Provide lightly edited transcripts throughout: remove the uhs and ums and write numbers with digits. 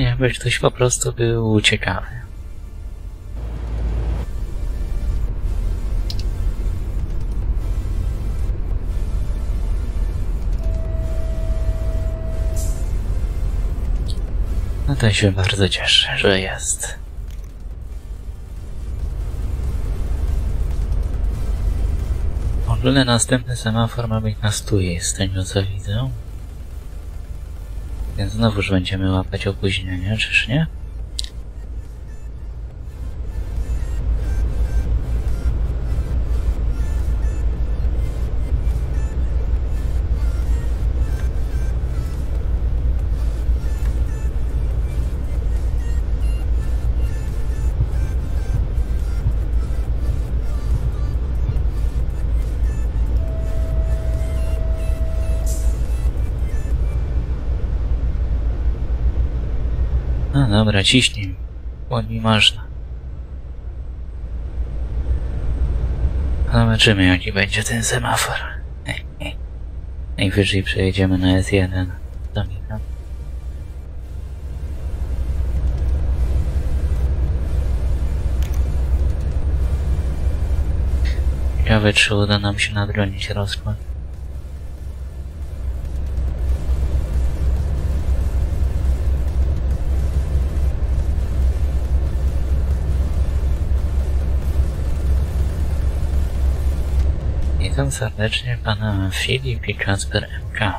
Jakby ktoś po prostu był ciekawy. No to się bardzo cieszę, że jest. W ogóle następny semafor ma być na stój, z tego co widzę. Więc znowuż będziemy łapać opóźnienia, czyż nie? No dobra, ciśnij. Oni można. Zobaczymy, jaki będzie ten semafor. Najwyżej przejedziemy na S1. Domina. Ciekawe, czy uda nam się nadgonić rozkład. Witam serdecznie pana Filip i Kasper M.K.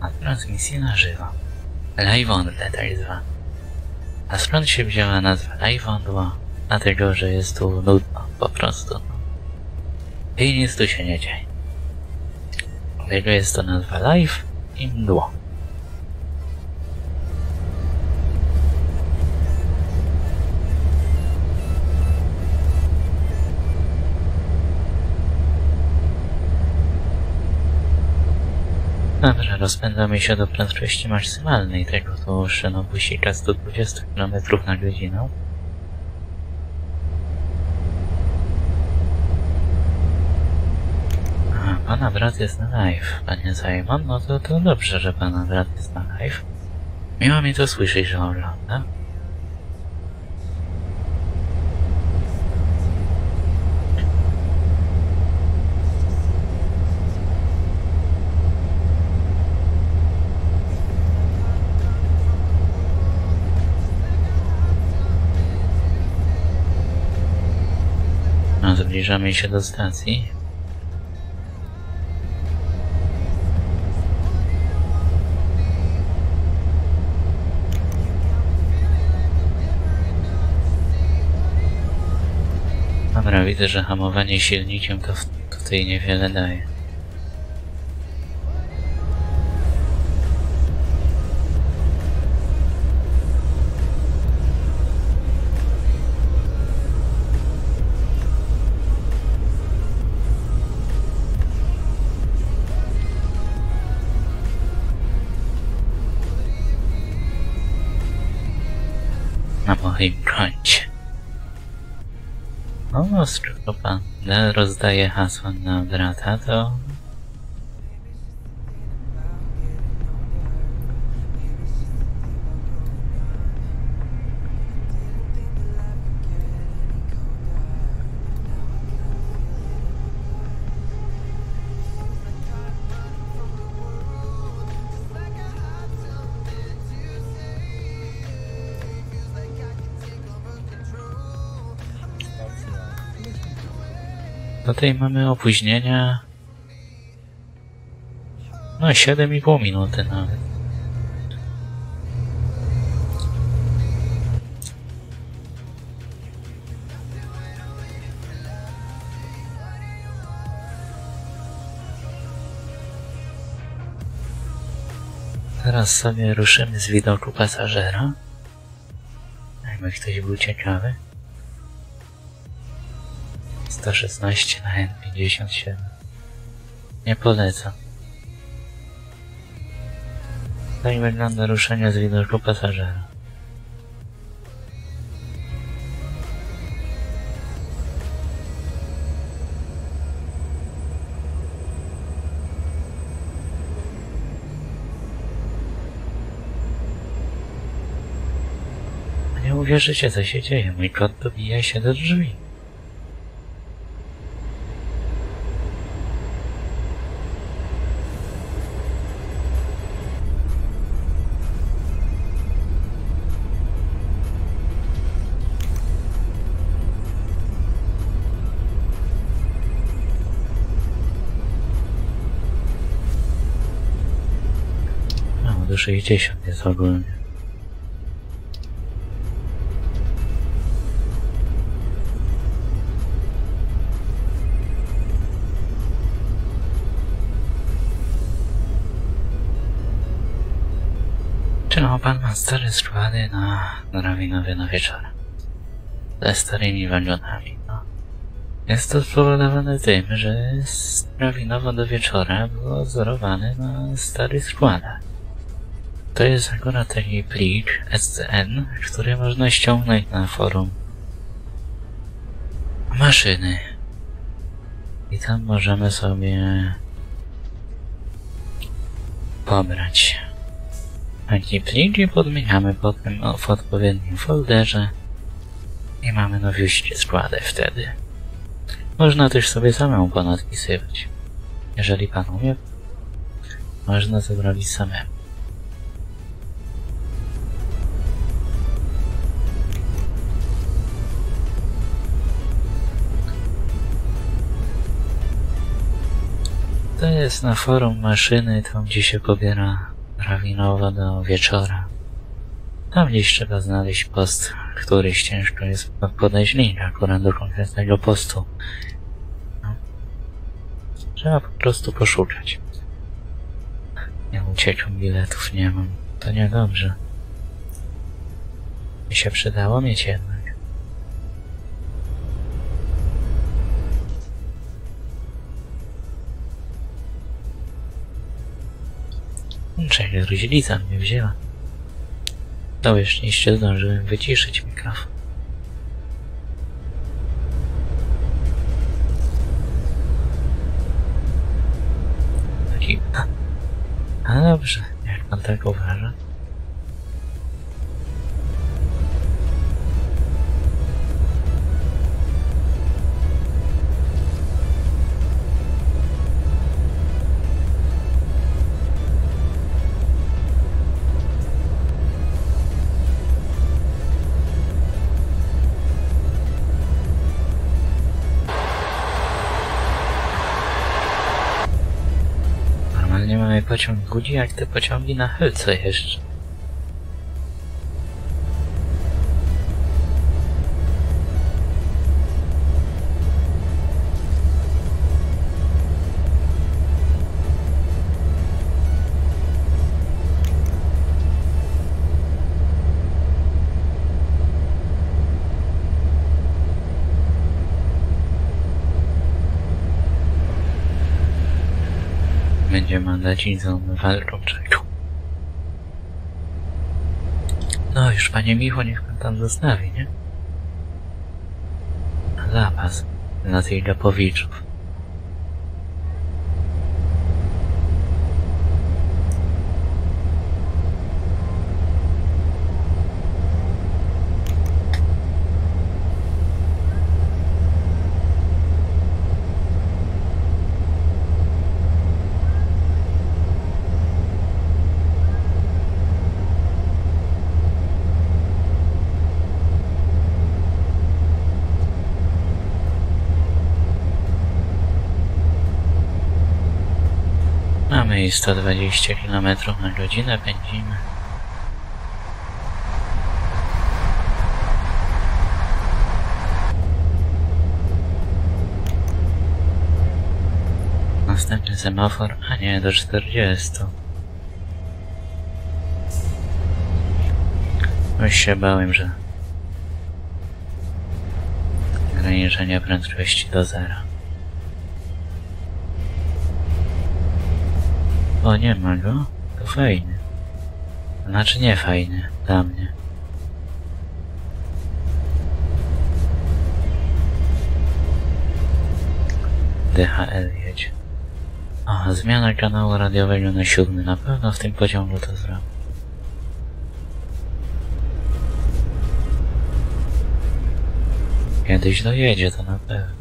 A transmisja na żywo. Live Only tak zwana. A skąd się wzięła nazwa Live Only? Dlatego, że jest tu nudno, po prostu. I nic tu się nie dzieje. Dlatego jest to nazwa Live i mdło. Dobra, rozpędzamy się do prędkości maksymalnej tego tu szynobusika 120 km na godzinę. A, pana brat jest na live, panie Zajmon, no to dobrze, że pana brat jest na live. Miło mi to słyszeć, że ogląda. Zbliżamy się do stacji. Dobra, widzę, że hamowanie silnikiem to tutaj niewiele daje. Na moim końcu. O, skoro pan rozdaje hasła na brata, to... Tutaj mamy opóźnienia... No 7,5 minuty nawet. Teraz sobie ruszymy z widoku pasażera. Jakby ktoś był ciekawy. 116 na N57. Nie polecam. Tak wygląda ruszenie z widoku pasażera. uwierzycie, co się dzieje. Mój kot dobija się do drzwi. No, do 60 jest ogólnie. No, pan ma stare składy na rawinowie na wieczór. Ze starymi wagonami, no. Jest to spowodowane tym, że rawinowo do wieczora było wzorowane na starych składach. To jest akurat taki plik SCN, który można ściągnąć na forum maszyny. I tam możemy sobie pobrać taki plik i podmieniamy potem w odpowiednim folderze i mamy nowiuśkie składy wtedy. Można też sobie samemu ponadpisywać. Jeżeli pan umie, można to robić samemu. To jest na forum maszyny, tam gdzie się pobiera rawinowo do wieczora. Tam gdzieś trzeba znaleźć post, któryś ciężko jest podać link akurat do konkretnego postu. No. Trzeba po prostu poszukać. Ja uciekłem, biletów nie mam. To niedobrze. Mi się przydało mieć jednak. Czekaj, gruźlica mnie wzięła. To jeszcze zdążyłem wyciszyć mikrofon. Taki... A dobrze, jak pan tak uważa. Pociąg gudzi jak te pociągi na Helce jeszcze. Mandacizą walką czekał. No już, panie Michu, niech pan tam zostawi, nie? Zapas dla tych gapowiczów. I 120 km na godzinę pędzimy. Następny semafor, a nie, do 40. Już się bałem, że ograniczenie prędkości do zera. O, nie ma go? To fajny. Znaczy nie fajny, dla mnie. DHL jedzie. O, zmiana kanału radiowego na 7. Na pewno w tym pociągu to zrobię. Kiedyś dojedzie, to na pewno.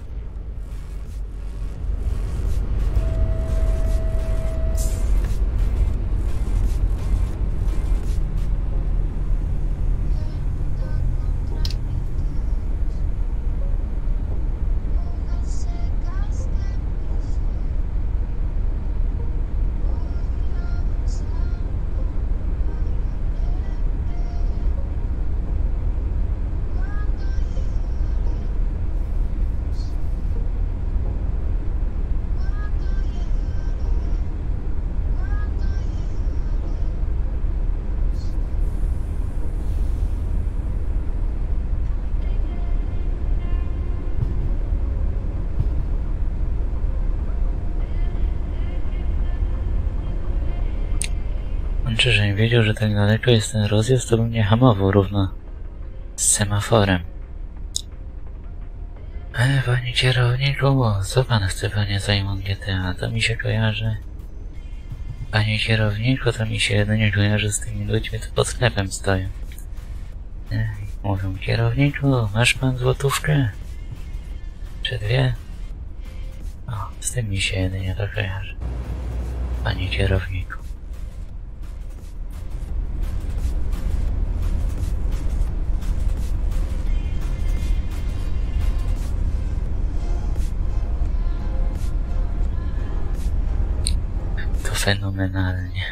Żebym wiedział, że tak daleko jest ten rozjazd, to bym nie hamował równo z semaforem. Panie kierowniku, co pan chce, panie Zajmon GTA? To mi się kojarzy... Panie kierowniku, to mi się jedynie kojarzy z tymi ludźmi, co pod sklepem stoją. Mówią, kierowniku, masz pan złotówkę? Czy dwie? O, z tym mi się jedynie to kojarzy. Panie kierowniku. Fenomenalnie.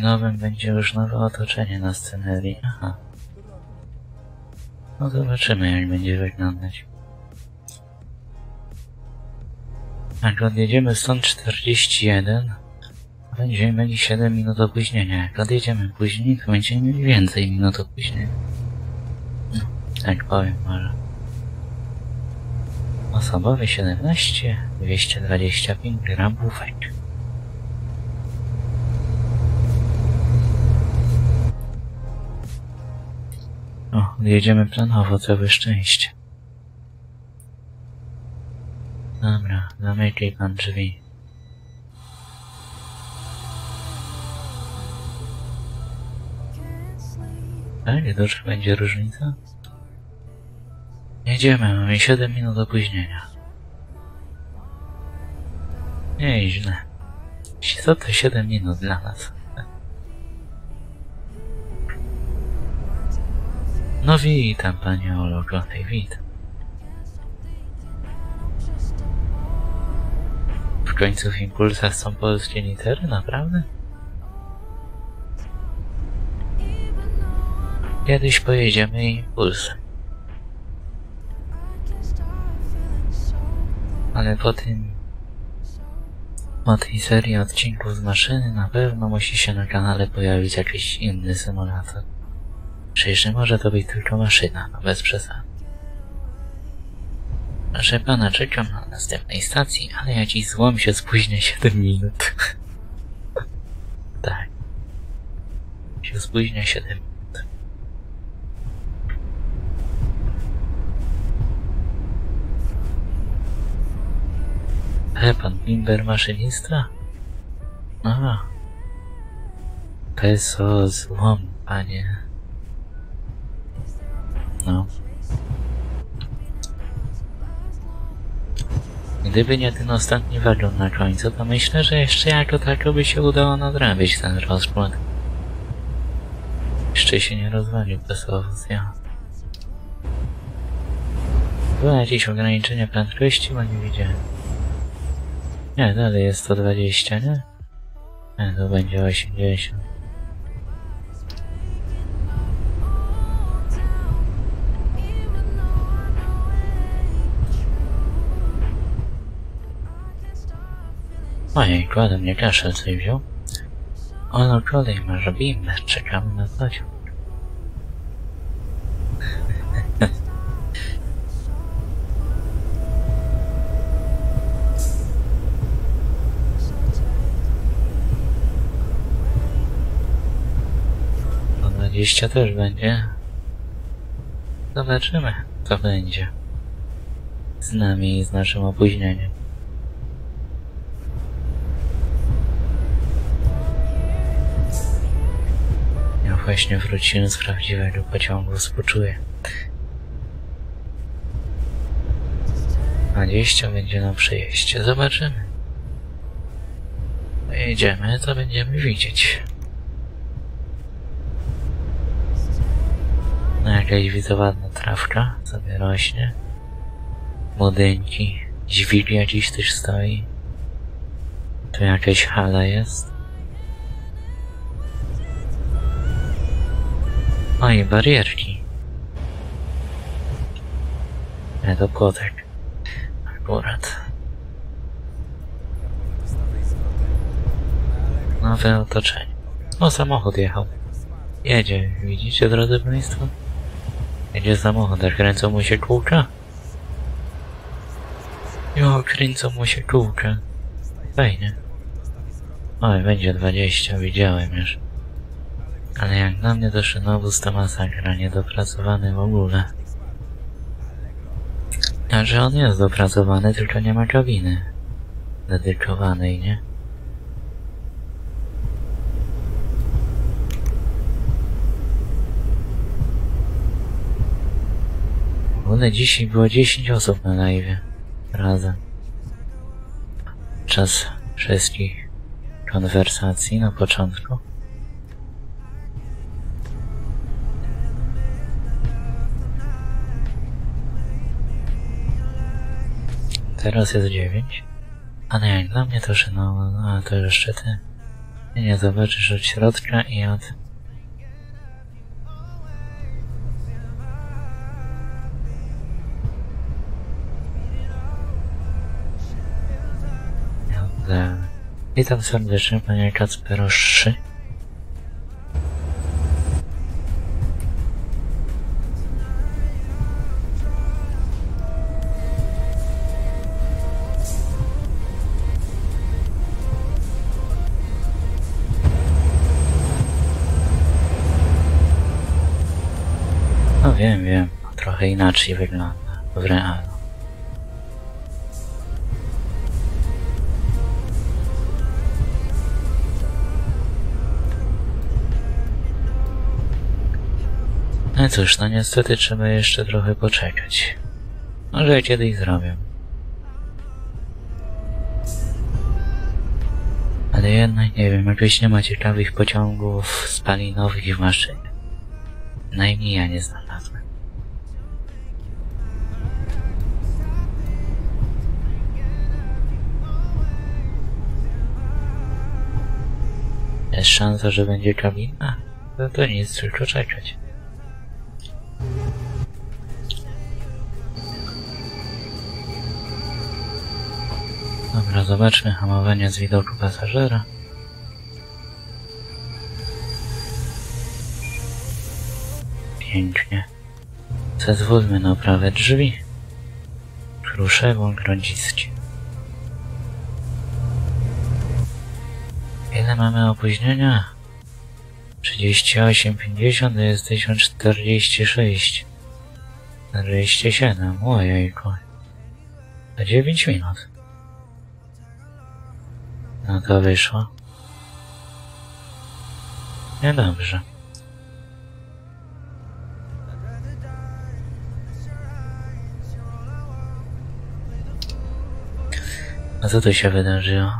Nowym będzie już nowe otoczenie na scenerii. Aha. No zobaczymy, jak będzie wyglądać. Jak odjedziemy stąd 41, będziemy mieli 7 minut opóźnienia. Jak odjedziemy później, to będziemy mieli więcej minut opóźnienia. No, tak powiem może. Osobowy 17, 225 gramów. Jedziemy planowo, całe szczęście. Dobra, zamykaj pan drzwi. Tak, duża będzie różnica? Jedziemy, mamy 7 minut opóźnienia. Nieźle. Co to 7 minut dla nas? No witam, panie Ologotej, witam. W końcu w Impulsach są polskie litery, naprawdę? Kiedyś pojedziemy Impulsem. Ale po tej serii odcinków z maszyny na pewno musi się na kanale pojawić jakiś inny symulator. Przecież nie może to być tylko maszyna, no bez przesady. Proszę pana, czekam na następnej stacji, ale ja dziś złom się spóźnię 7 minut. Tak. Się spóźnię 7 minut. Pan Bimber maszynista? A. Peso złom, panie. No. Gdyby nie ten ostatni wagon na końcu, to myślę, że jeszcze jako tako by się udało nadrobić ten rozpłat. Jeszcze się nie rozwalił pesowóz, ja. Było jakieś ograniczenie prędkości, bo nie widziałem. Nie, dalej jest 120, nie? Nie, to będzie 80. Ojej, kładę mnie kaszel sobie wziął. Ono kolej ma, robimy, czekamy na coś. No 20 też będzie. Zobaczymy, co będzie. Z nami i z naszym opóźnieniem. Ja właśnie wróciłem z prawdziwego pociągu, współczuję. 20 będzie na przyjeździe, zobaczymy. Pojedziemy, to będziemy widzieć. No jakaś widzowadna trawka sobie rośnie. Młodeńki, dźwignia dziś też stoi. Tu jakaś hala jest. O i barierki. Nie, to płotek. Akurat. Nowe otoczenie. O, samochód jechał. Jedzie, widzicie drodzy państwo? Jedzie samochód, a kręcą mu się kółka. Jo, kręcą mu się kółka. Fajnie. Oj, będzie 20, widziałem już. Ale jak na mnie to szynowóz to masakra, niedopracowany w ogóle. Znaczy on jest dopracowany, tylko nie ma kabiny dedykowanej, nie? W ogóle dzisiaj było 10 osób na live'ie razem. Czas wszystkich konwersacji na początku. Teraz jest 9. A no jak dla mnie to szynowo, no ale to jeszcze ty nie zobaczysz od środka i od... Witam serdecznie, panie Kacperoszy. No wiem, wiem. Trochę inaczej wygląda w realu. No cóż, no niestety trzeba jeszcze trochę poczekać. Może kiedyś zrobię. Ale jednak nie wiem, jakoś nie ma ciekawych pociągów spalinowych i maszyn. Najmniej ja nie znalazłem. Jest szansa, że będzie kabina? No to nic, tylko czekać. Dobra, zobaczmy hamowanie z widoku pasażera. Pięknie. Zezwólmy na oprawę drzwi. Kruszewo, Grodziskie. Ile mamy opóźnienia? 38,50 to jest 1046. 47, ojejku. To 9 minut. No to wyszło. Niedobrze. A co tu się wydarzyło?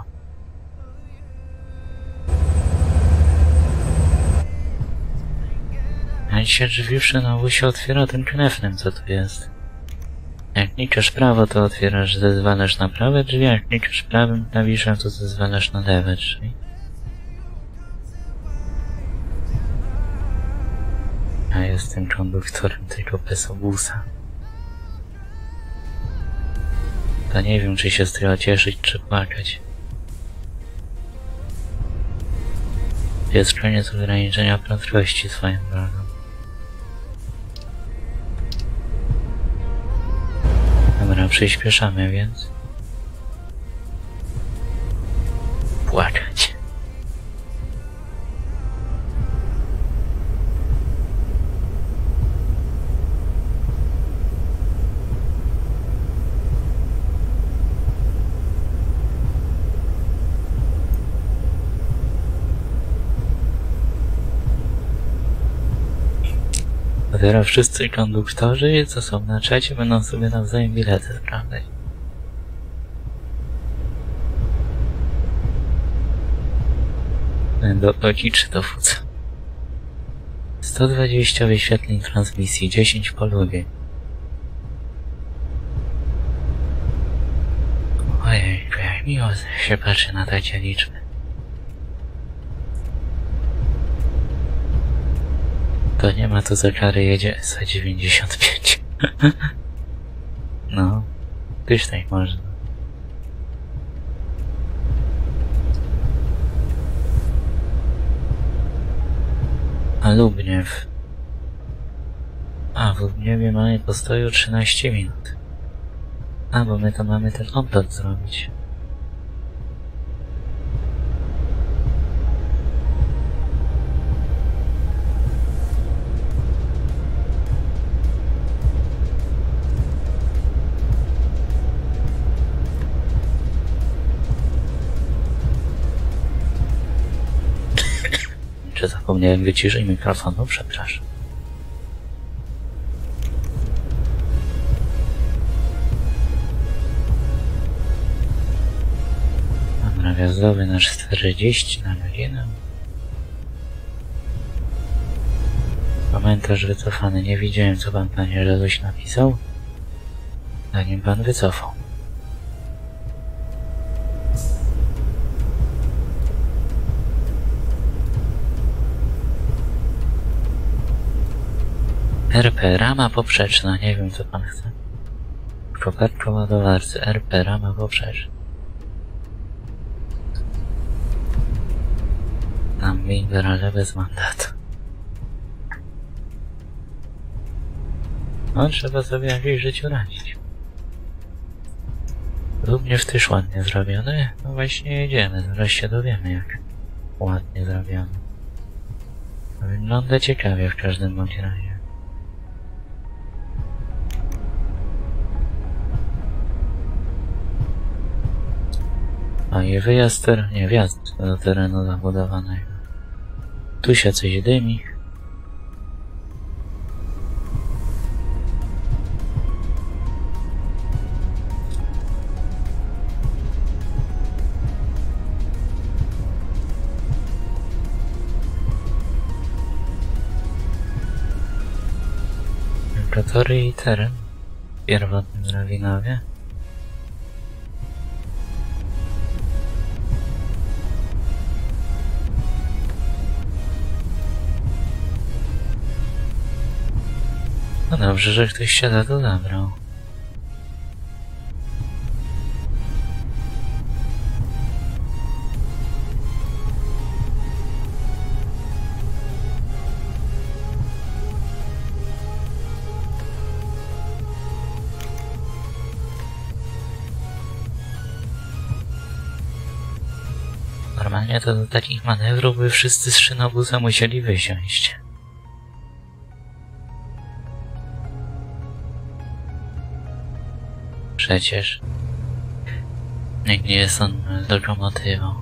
A dzisiaj drzwi przy nowu się otwiera tym knefnem, co tu jest. Jak klikasz prawo, to otwierasz, zezwalasz na prawe drzwi, a jak klikasz prawym klawiszem, to zezwalasz na lewe drzwi. Ja jestem konduktorem tego pesobusa. To nie wiem, czy się z tego cieszyć, czy płakać. Jest koniec ograniczenia prędkości swoim brakiem. Dobra, przyspieszamy więc. Płakać. Teraz wszyscy konduktorzy, co są na czacie, będą sobie nawzajem bilety sprawdzać. Do oci czy do fuca. 120 wyświetleń transmisji, 10 polubień. Ojej, jak miło się patrzy na takie liczby. To nie ma tu za kary, jedzie SA95. No, też tak można. A Lubniew. A w Lubniewie mamy postoju 13 minut. A bo my to mamy ten oblot zrobić. Zapomniałem wyciszyć mikrofon, no przepraszam. Mam nawiazdowy nasz 40 na godzinę. Komentarz wycofany. Nie widziałem, co pan, panie, że coś napisał, zanim pan wycofał. RP, rama poprzeczna, nie wiem co pan chce. Kopertko ładowarcy, RP, rama poprzeczna. Tam windę, ale bez mandatu. No trzeba sobie jakieś życiu radzić. Również też ładnie zrobione. No właśnie jedziemy, zaraz się dowiemy jak ładnie zrobione. Wygląda ciekawie w każdym bądź razie. A i wyjazd, nie wjazd do terenu zabudowanego. Tu się coś dymi. Lokatory i teren w pierwotnym Rawinowie. No dobrze, że ktoś się za to zabrał. Normalnie to do takich manewrów by wszyscy z szynobuza musieli wysiąść. Przecież nikt nie jest on lokomotywą.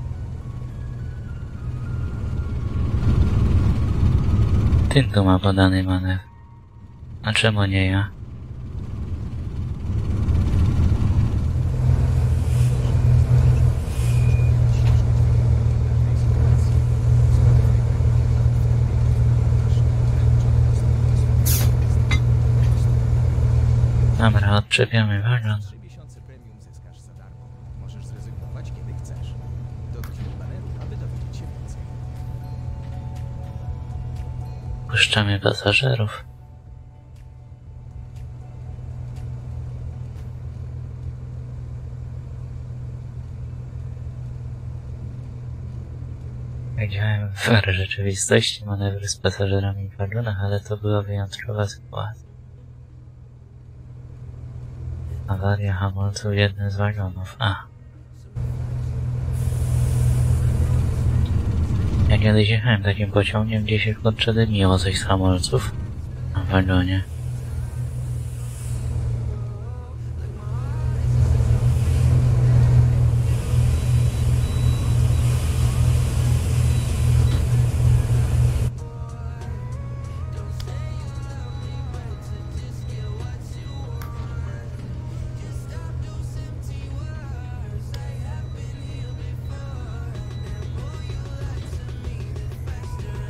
Tym tu ma podany manewr. A czemu nie ja? Dobra, odczepiamy wagon. Puszczamy pasażerów. Widziałem w rzeczywistości manewry z pasażerami w wagonach, ale to była wyjątkowa sytuacja. Awaria hamulców jednym z wagonów. A. Ja kiedyś jechałem takim pociągiem, gdzie się podczerniło coś z hamulców w wagonie.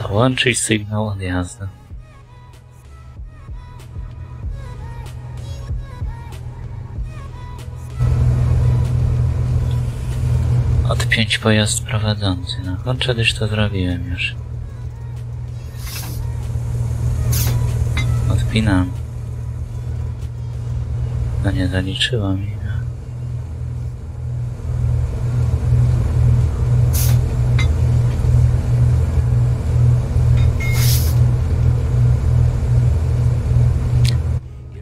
Włączyć sygnał odjazdu. Odpiąć pojazd prowadzący. No, kiedyś to zrobiłem już. Odpinam. No nie zaliczyło mi.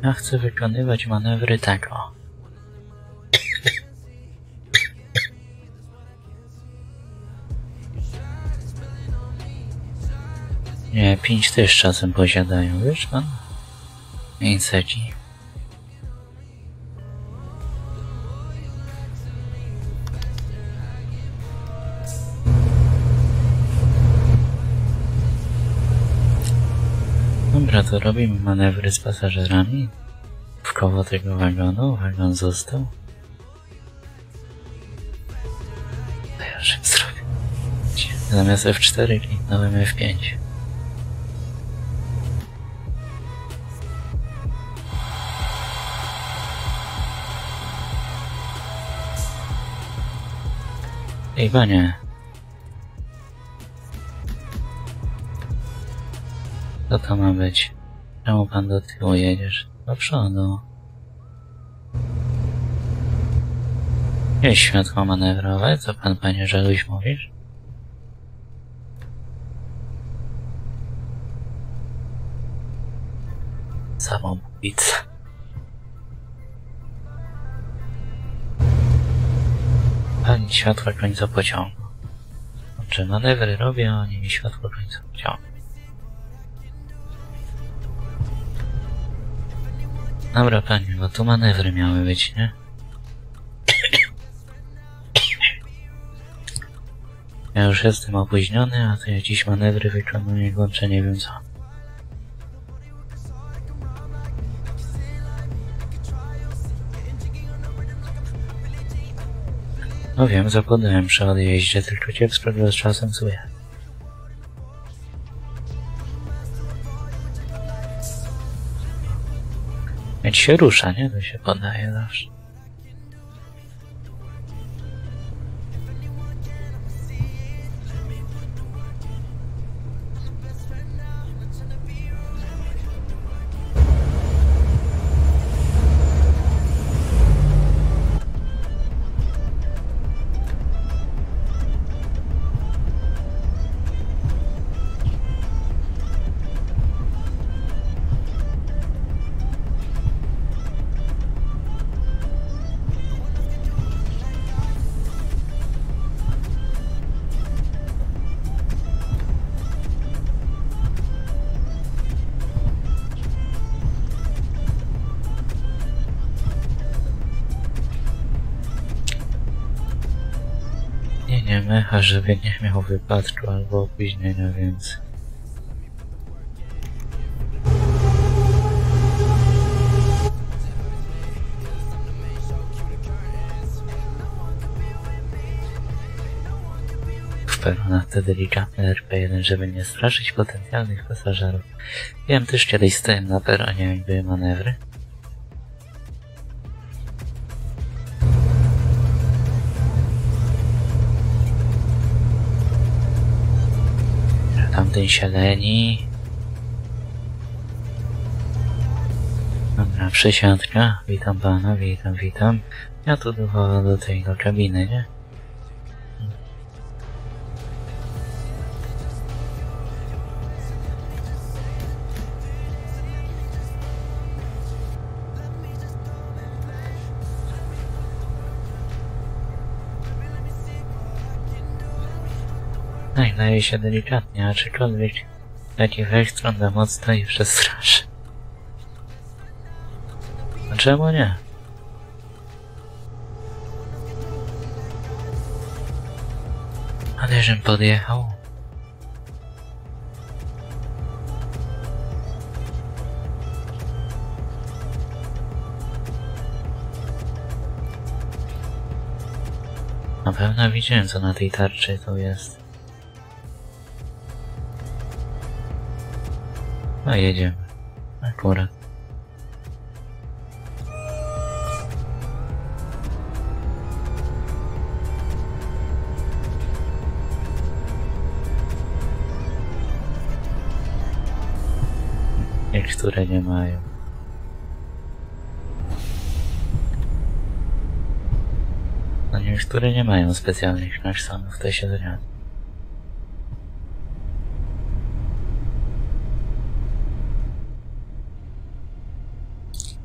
Ja chcę wykonywać manewry tak o. Nie, 5 też czasem posiadają, wiesz pan? Inseki. Dobra, to robimy manewry z pasażerami. W koło tego wagonu, wagon został. To ja już zrobię. Zamiast F4 kliknąłem F5. Ej, panie. Co to ma być? Czemu pan do tyłu jedziesz? Do przodu. Jest światło manewrowe, co pan, panie Żeluś, mówisz? Samobójca. Pani światła końca pociągu. Czy manewry robię, a oni mi światło końca pociągu. Dobra, panie, bo tu manewry miały być, nie? Ja już jestem opóźniony, a to ja dziś manewry wykonuję, głącze nie wiem co. No wiem, zapodałem przy odjeździe, tylko kiepsko z czasem słychać. Więc się rusza, nie? To się podaje zawsze. Mecha, żeby nie miał wypadku albo opóźnienia, więc... W peronach te delikatne RP1, żeby nie straszyć potencjalnych pasażerów. Wiem, też kiedyś stałem na peronie, jak były manewry. Tamten się leni. Dobra, przesiadka. Witam pana, witam. Ja tu do tej kabiny, nie? Nagnęli się delikatnie, a czykolwiek taki Wechström da mocno i przestraszy. A czemu nie? Ale żem podjechał. Na pewno widziałem, co na tej tarczy tu jest. No jedziemy. Akurat. Niektóre nie mają. Niektóre nie mają specjalnych naśladów, to się zgadza.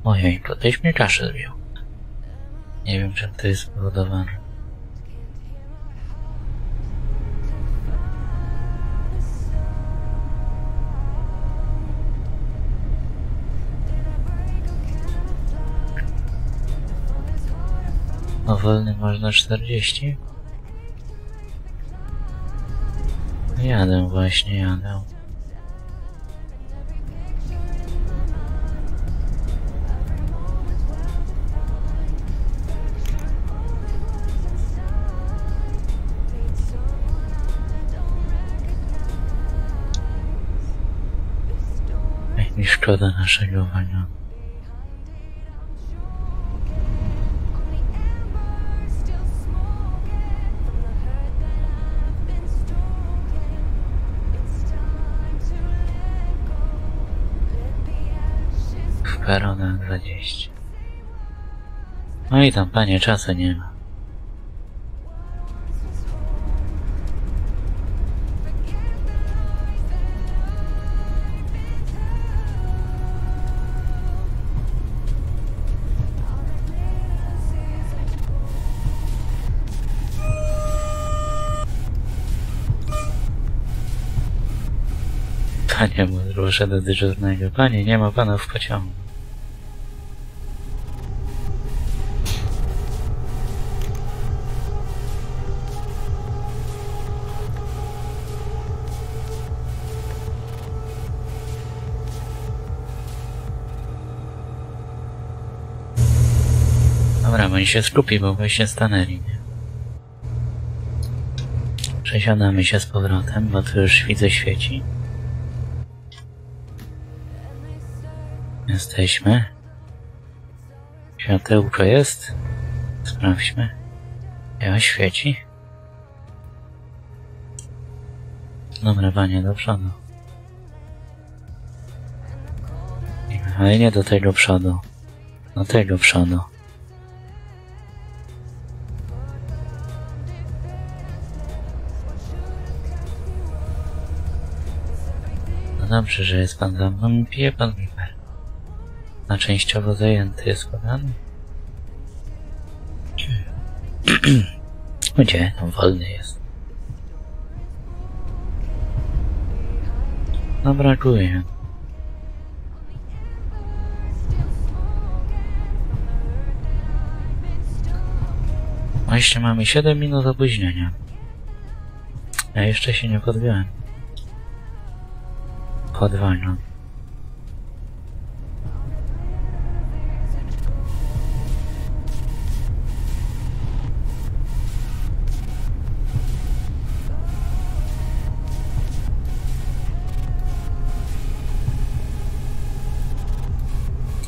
Ojej, ktoś mnie kaszę zbił. Nie wiem, czym to jest spowodowane. No wolny można 40? Jadę właśnie, jadę. Ech, mi szkoda naszego wania. Perona 20. No i tam, panie, czasu nie ma. Panie, ruszę do dyżurnego. Panie, nie ma pana w pociągu. Dobra, bo oni się skupi, bo my się stanęli, nie? Przesiadamy się z powrotem, bo tu już widzę świeci. Jesteśmy. Światełko jest. Sprawdźmy. Ja świeci. Dobra, panie, do przodu. Ale nie do tego przodu. Do tego przodu. Dobrze, że jest pan za mną, pije pan numer. Na częściowo zajęty jest podany. Gdzie? No wolny jest. No brakuje. A jeszcze mamy 7 minut opóźnienia. Ja jeszcze się nie podbiłem. Podwalno.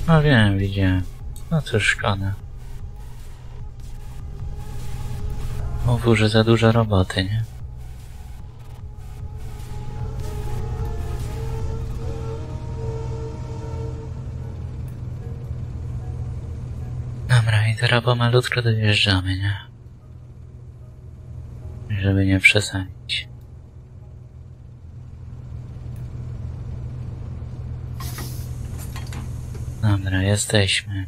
No wiem, widziałem. No cóż, szkoda. Mówił, że za dużo roboty, nie? Dobra, i teraz pomalutko dojeżdżamy, nie? Żeby nie przesadzić. Dobra, jesteśmy.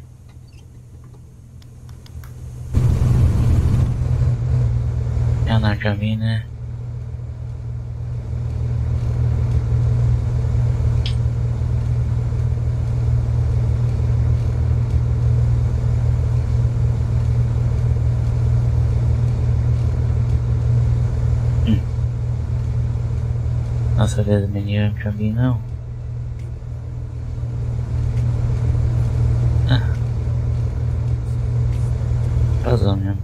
Ja na kabiny. A sobie zmieniłem kabinę. Rozumiem.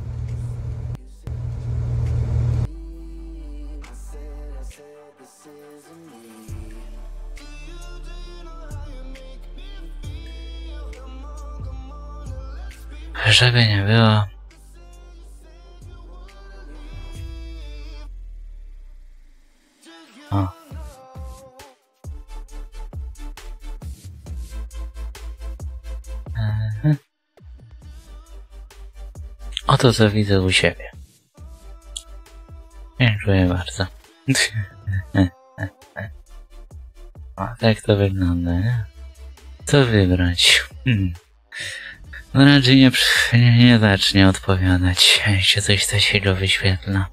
Żeby nie było. O. Oto co widzę u siebie. Dziękuję bardzo. A tak to wygląda, nie? Co wybrać? No raczej nie zacznie odpowiadać, jeśli coś takiego wyświetla.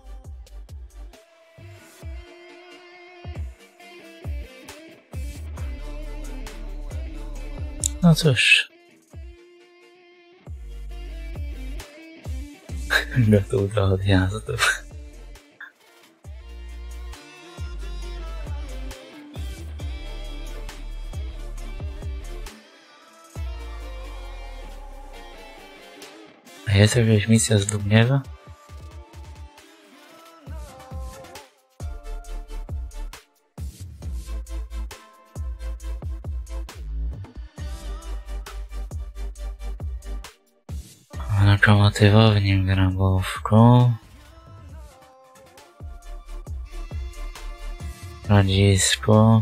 No cóż. Gotów do odjazdów. A jest jakaś misja z Lubniewa? Lokomotywownik Grabówku. Rodzisku.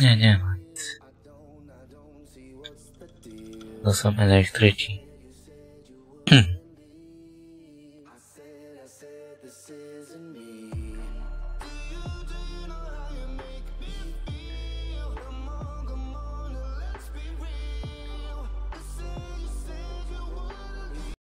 Nie, nie ma nic. To są elektryki.